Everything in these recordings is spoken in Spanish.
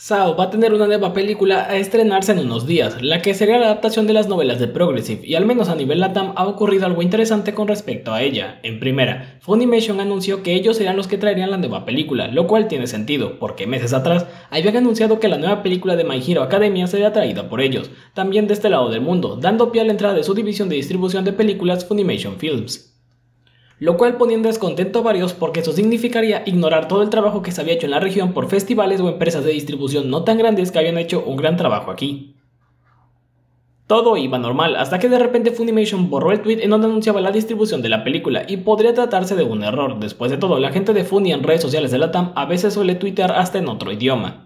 Sao va a tener una nueva película a estrenarse en unos días, la que sería la adaptación de las novelas de Progressive, y al menos a nivel LATAM ha ocurrido algo interesante con respecto a ella. En primera, Funimation anunció que ellos serían los que traerían la nueva película, lo cual tiene sentido, porque meses atrás habían anunciado que la nueva película de My Hero Academia sería traída por ellos, también de este lado del mundo, dando pie a la entrada de su división de distribución de películas Funimation Films. Lo cual ponía en descontento a varios porque eso significaría ignorar todo el trabajo que se había hecho en la región por festivales o empresas de distribución no tan grandes que habían hecho un gran trabajo aquí. Todo iba normal, hasta que de repente Funimation borró el tweet en donde anunciaba la distribución de la película, y podría tratarse de un error. Después de todo, la gente de Funi en redes sociales de LATAM a veces suele tuitear hasta en otro idioma.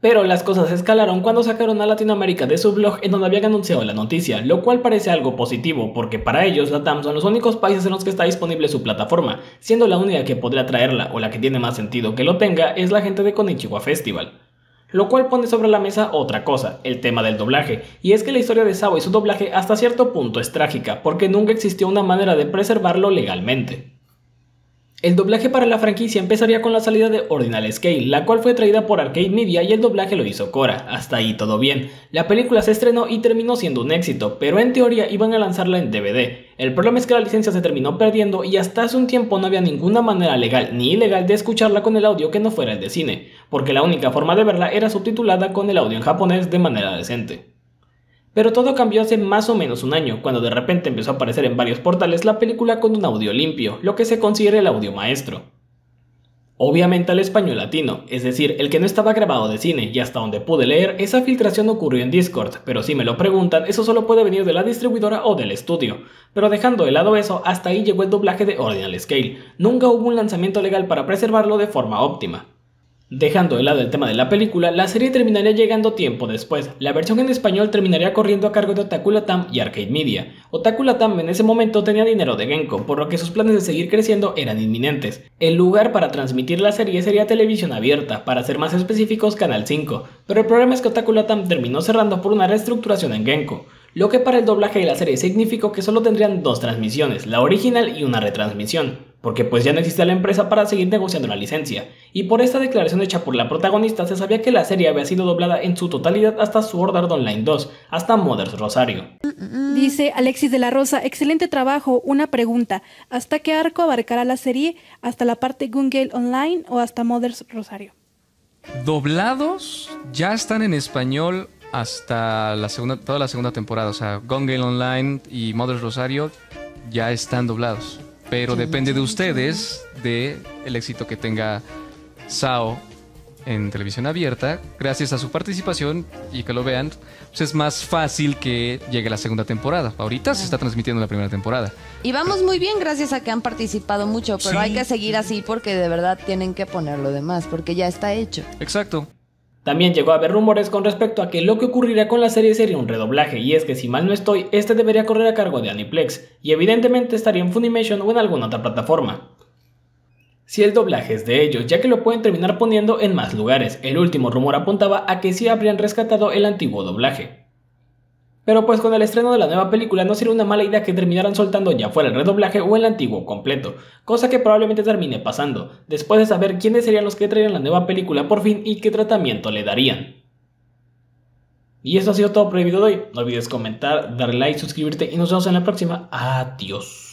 Pero las cosas escalaron cuando sacaron a Latinoamérica de su blog en donde habían anunciado la noticia, lo cual parece algo positivo, porque para ellos LATAM son los únicos países en los que está disponible su plataforma, siendo la única que podría traerla, o la que tiene más sentido que lo tenga, es la gente de Konichiwa Festival. Lo cual pone sobre la mesa otra cosa, el tema del doblaje, y es que la historia de Sao y su doblaje hasta cierto punto es trágica, porque nunca existió una manera de preservarlo legalmente. El doblaje para la franquicia empezaría con la salida de Ordinal Scale, la cual fue traída por Arcade Media y el doblaje lo hizo Cora. Hasta ahí todo bien. La película se estrenó y terminó siendo un éxito, pero en teoría iban a lanzarla en DVD. El problema es que la licencia se terminó perdiendo y hasta hace un tiempo no había ninguna manera legal ni ilegal de escucharla con el audio que no fuera el de cine, porque la única forma de verla era subtitulada con el audio en japonés de manera decente. Pero todo cambió hace más o menos un año, cuando de repente empezó a aparecer en varios portales la película con un audio limpio, lo que se considera el audio maestro. Obviamente al español latino, es decir, el que no estaba grabado de cine, y hasta donde pude leer, esa filtración ocurrió en Discord, pero si me lo preguntan, eso solo puede venir de la distribuidora o del estudio. Pero dejando de lado eso, hasta ahí llegó el doblaje de Ordinal Scale, nunca hubo un lanzamiento legal para preservarlo de forma óptima. Dejando de lado el tema de la película, la serie terminaría llegando tiempo después. La versión en español terminaría corriendo a cargo de Otaku Latam y Arcade Media. Otaku Latam en ese momento tenía dinero de Genko, por lo que sus planes de seguir creciendo eran inminentes. El lugar para transmitir la serie sería televisión abierta, para ser más específicos Canal 5, pero el problema es que Otaku Latam terminó cerrando por una reestructuración en Genko, lo que para el doblaje de la serie significó que solo tendrían dos transmisiones, la original y una retransmisión, porque pues ya no existía la empresa para seguir negociando la licencia, y por esta declaración hecha por la protagonista se sabía que la serie había sido doblada en su totalidad hasta Sword Art Online 2, hasta Mother's Rosario. Dice Alexis de la Rosa, excelente trabajo, una pregunta, ¿hasta qué arco abarcará la serie? ¿Hasta la parte Gun Gale Online o hasta Mother's Rosario? Doblados ya están en español hasta toda la segunda temporada, o sea, Gun Gale Online y Mother's Rosario ya están doblados. Pero depende de ustedes, de el éxito que tenga Sao en televisión abierta, gracias a su participación y que lo vean, pues es más fácil que llegue la segunda temporada. Ahorita se está transmitiendo la primera temporada. Y vamos muy bien gracias a que han participado mucho, pero hay que seguir así porque de verdad tienen que poner lo demás, porque ya está hecho. Exacto. También llegó a haber rumores con respecto a que lo que ocurrirá con la serie sería un redoblaje, y es que si mal no estoy, este debería correr a cargo de Aniplex, y evidentemente estaría en Funimation o en alguna otra plataforma. Si el doblaje es de ellos, ya que lo pueden terminar poniendo en más lugares, el último rumor apuntaba a que sí habrían rescatado el antiguo doblaje. Pero pues con el estreno de la nueva película no sería una mala idea que terminaran soltando ya fuera el redoblaje o el antiguo completo, cosa que probablemente termine pasando, después de saber quiénes serían los que traerían la nueva película por fin y qué tratamiento le darían. Y eso ha sido todo por el video de hoy, no olvides comentar, darle like, suscribirte y nos vemos en la próxima, adiós.